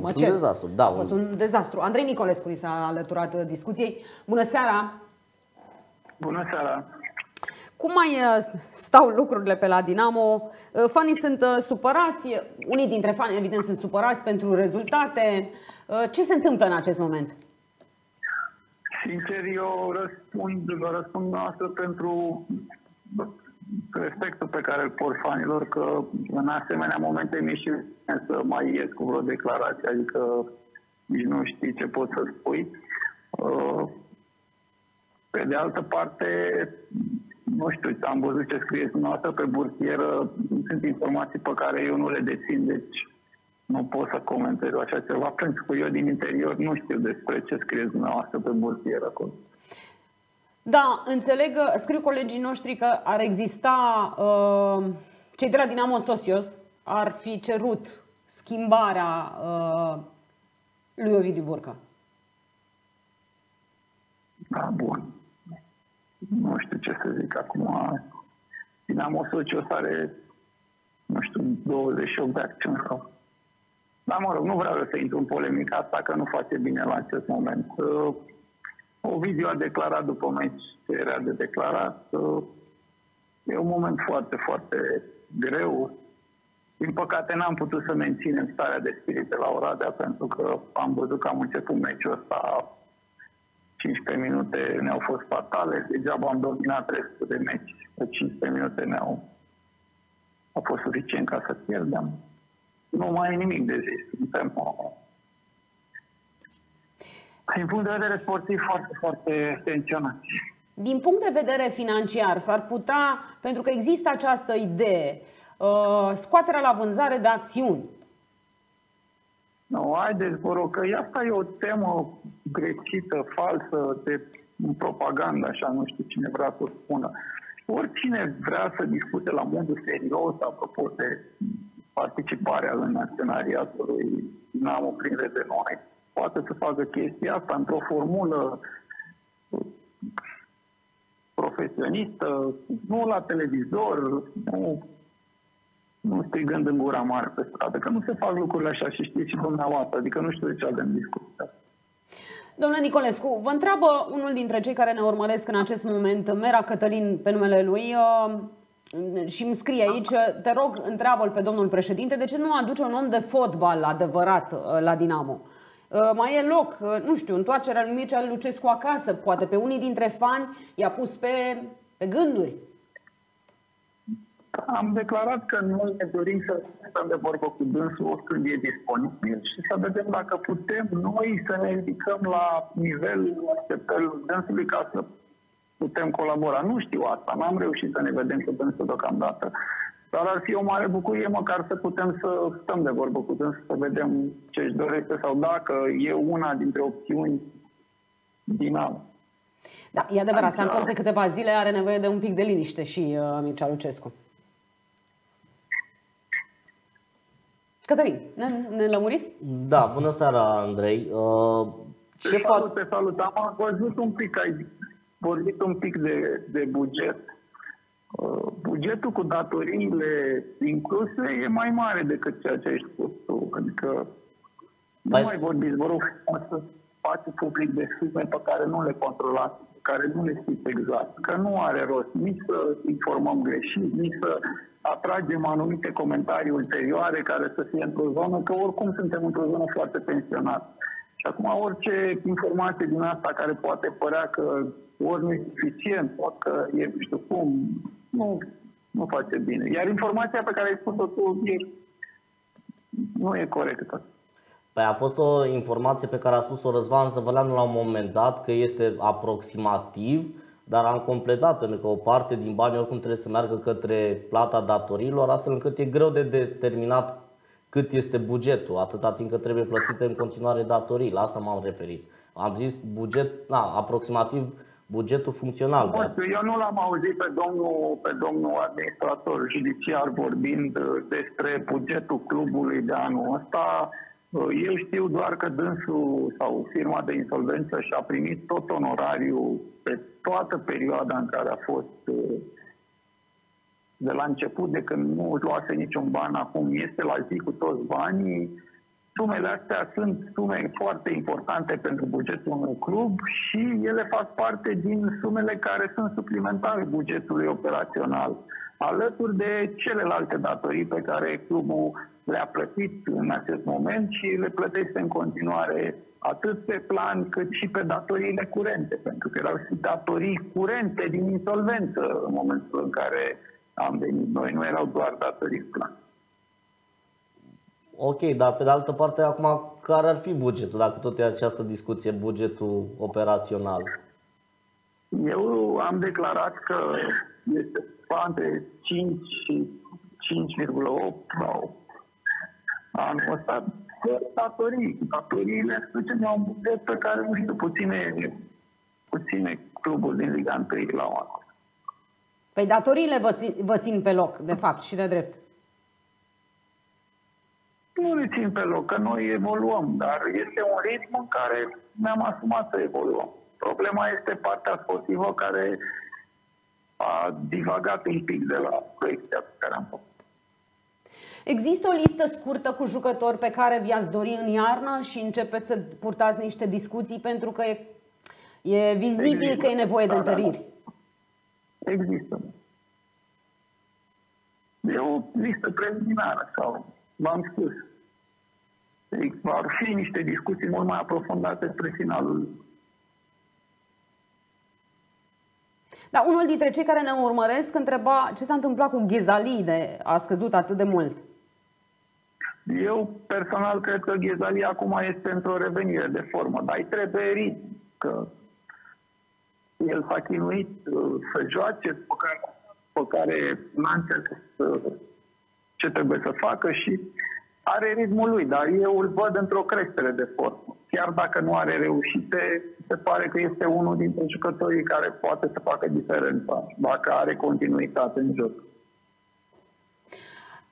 Mă cer. Un dezastru, da. A fost un dezastru. Andrei Nicolescu ni s-a alăturat discuției. Bună seara! Bună seara! Cum mai stau lucrurile pe la Dinamo? Fanii sunt supărați, unii dintre fani evident sunt supărați pentru rezultate. Ce se întâmplă în acest moment? Sincer, eu vă răspund noastră pentru respectul pe care îl port fanilor, că în asemenea momente mi-e și să mai ies cu vreo declarație, adică nici nu știi ce pot să spui. Pe de altă parte, nu știu, am văzut ce scrieți dumneavoastră pe bursieră, sunt informații pe care eu nu le dețin, deci nu pot să comentez așa ceva, pentru că eu din interior nu știu despre ce scrieți dumneavoastră pe bursieră acolo. Da, înțeleg, scriu colegii noștri că ar exista, cei de la Dinamo Socios ar fi cerut schimbarea lui Ovidiu Burca. Da, bun. Nu știu ce să zic acum. Dinamo Socios are, nu știu, 28 de acțiuni sau... Dar mă rog, nu vreau să intru în polemica asta, că nu face bine la acest moment. Ovidiu a declarat după meci ce era de declarat. E un moment foarte, foarte greu. Din păcate n-am putut să menținem starea de spirit de la Oradea, pentru că am văzut că am început meciul ăsta, 15 minute ne-au fost fatale, degeaba am dominat restul de meci. 15 minute au fost suficient ca să pierdem. Nu mai e nimic de zis. Din punct de vedere sportiv, foarte, foarte tensionat. Din punct de vedere financiar, s-ar putea, pentru că există această idee, scoaterea la vânzare de acțiuni. Nu, haideți, vă rog, că asta e o temă greșită, falsă, de propagandă, așa, nu știu cine vrea să o spună. Oricine vrea să discute la modul serios, apropo de participarea în acționariatului Dinamo prin de noi, poate să facă chestia asta într-o formulă profesionistă, nu la televizor, nu strigând în gura mare pe stradă, că nu se fac lucrurile așa și știți și dumneavoastră, adică nu știu de ce avem discuția. Domnule Nicolescu, vă întreabă unul dintre cei care ne urmăresc în acest moment, Mera Cătălin pe numele lui, și îmi scrie aici, te rog, întreabă-l pe domnul președinte, de ce nu aduce un om de fotbal adevărat la Dinamo? Mai e loc, nu știu, întoarcerea lui Mircea Lucescu acasă, poate pe unii dintre fani i-a pus pe gânduri. Am declarat că noi ne dorim să stăm de vorbă cu dânsul când e disponibil și să vedem dacă putem noi să ne ridicăm la nivelul așteptărilor dânsului ca să putem colabora. Nu știu asta, n-am reușit să ne vedem cu dânsul deocamdată, dar ar fi o mare bucurie măcar să putem să stăm de vorbă cu dânsul, să vedem ce își dorește sau dacă e una dintre opțiuni din altă. Da, e adevărat, s-a întors de câteva zile, are nevoie de un pic de liniște și Mircea Lucescu. Cătălin, ne lămuri? Da, bună seara, Andrei. Te salut. Am văzut un pic, ai vorbit un pic de buget. Bugetul cu datoriile incluse e mai mare decât ceea ce ai spus tu. Adică nu mai vorbiți, vă rog, să faci public de sume pe care nu le controlați, pe care nu le știți exact. Că nu are rost nici să informăm greșit, nici să atragem anumite comentarii ulterioare care să fie într-o zonă, că oricum suntem într-o zonă foarte tensionată. Și acum orice informație din asta care poate părea că ori nu e suficient, ori că e, nu știu cum, nu face bine. Iar informația pe care ai spus-o tu nu e corectă. Păi a fost o informație pe care a spus-o Răzvan Zăvăleanu la un moment dat, că este aproximativ, dar am completat, pentru că o parte din bani oricum trebuie să meargă către plata datorilor, astfel încât e greu de determinat cât este bugetul, atâta timp cât trebuie plătite în continuare datorii. La asta m-am referit. Am zis buget, aproximativ bugetul funcțional. Eu nu l-am auzit pe domnul administrator judiciar vorbind despre bugetul clubului de anul ăsta. Eu știu doar că dânsul sau firma de insolvență și-a primit tot onorariul pe toată perioada în care a fost de la început, de când nu luase niciun ban, acum este la zi cu toți banii. Sumele astea sunt sume foarte importante pentru bugetul unui club și ele fac parte din sumele care sunt suplimentare bugetului operațional, alături de celelalte datorii pe care clubul le-a plătit în acest moment și le plătește în continuare, atât pe plan cât și pe datoriile curente, pentru că erau și datorii curente din insolvență în momentul în care am venit noi, nu erau doar datorii plan. Ok, dar pe de altă parte, acum, care ar fi bugetul, dacă tot e această discuție, bugetul operațional? Eu am declarat că este între 5 și 5,8 sau anul ăsta, datorii. Datoriile ducem la un buget pe care, nu știu, puține cluburi din Liga 1 la o anul. Păi datoriile vă țin pe loc, de fapt, și de drept. Nu le țin pe loc, că noi evoluăm, dar este un ritm în care ne-am asumat să evoluăm. Problema este partea sportivă care a divagat un pic de la proiecția pe care am făcut. Există o listă scurtă cu jucători pe care vi-ați dori în iarnă și începeți să purtați niște discuții pentru că e vizibil că e nevoie de întăriri? Există. E o listă preliminară sau... V-am spus. Vor fi niște discuții mult mai aprofundate spre finalul. Da, unul dintre cei care ne urmăresc întreba ce s-a întâmplat cu Ghezali, de a scăzut atât de mult. Eu personal cred că Ghezali acum este într-o revenire de formă, dar îi trebuie ritm, că el s-a chinuit să joace, pe care n-a înțeles ce trebuie să facă și are ritmul lui, dar eu îl văd într-o creștere de formă. Chiar dacă nu are reușite, se pare că este unul dintre jucătorii care poate să facă diferența, dacă are continuitate în joc.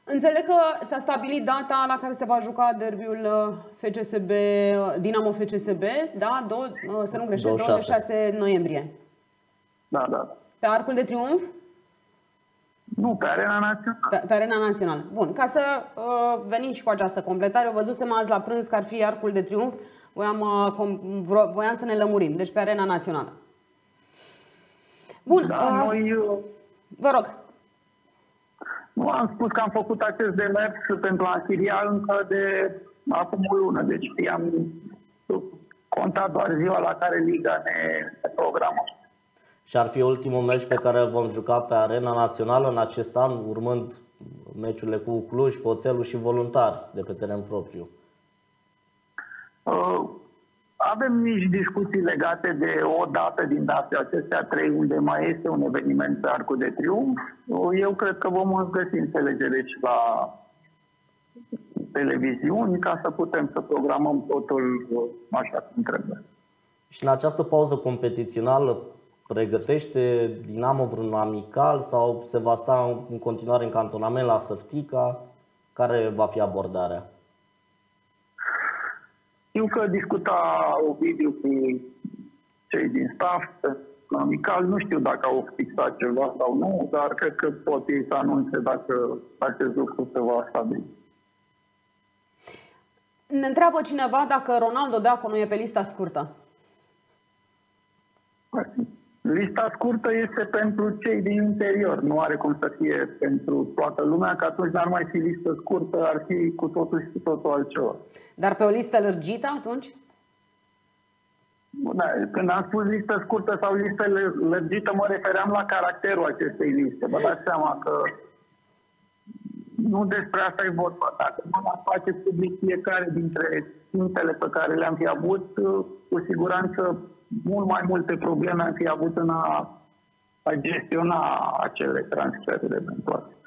Înțeleg că s-a stabilit data la care se va juca derbiul FCSB, Dinamo-FCSB, da? Să nu greșesc, 26 noiembrie. Da, da. Pe Arcul de Triunf? Nu, pe Arena Națională. Pe Arena Națională. Bun, ca să venim și cu această completare, eu văzusem azi la prânz că ar fi Arcul de Triunf, voiam să ne lămurim, deci pe Arena Națională. Bun, da, vă rog. Nu, am spus că am făcut acest demers pentru a închiria încă de acum o lună, deci am contat doar ziua la care Liga ne programă. Și ar fi ultimul meci pe care vom juca pe Arena Națională în acest an, urmând meciurile cu Cluj, Oțelul și Voluntari de pe teren propriu. Avem nici discuții legate de o dată din datele acestea trei, unde mai este un eveniment pe Arcul de Triunf. Eu cred că vom găsi înțelegere și la televiziuni ca să putem să programăm totul așa cum trebuie. Și în această pauză competițională, pregătește Dinamo vreun amical sau se va sta în continuare în cantonament la Săftica? Care va fi abordarea? Știu că discuta Ovidiu cu cei din staff la amical. Nu știu dacă au fixat ceva sau nu, dar cred că pot ei să anunțe dacă acest lucru se va stabili. Ne întreabă cineva dacă Ronaldo Deaconu e pe lista scurtă. Lista scurtă este pentru cei din interior, nu are cum să fie pentru toată lumea, că atunci n-ar mai fi listă scurtă, ar fi cu totul și cu totul altceva. Dar pe o listă lărgită atunci? Da, când am spus listă scurtă sau listă lărgită, mă refeream la caracterul acestei liste. Vă dați seama că nu despre asta e vorba. Dacă nu am face public fiecare dintre punctele pe care le-am fi avut, cu siguranță mult mai multe probleme am fi avut în a gestiona acele transferuri eventuale.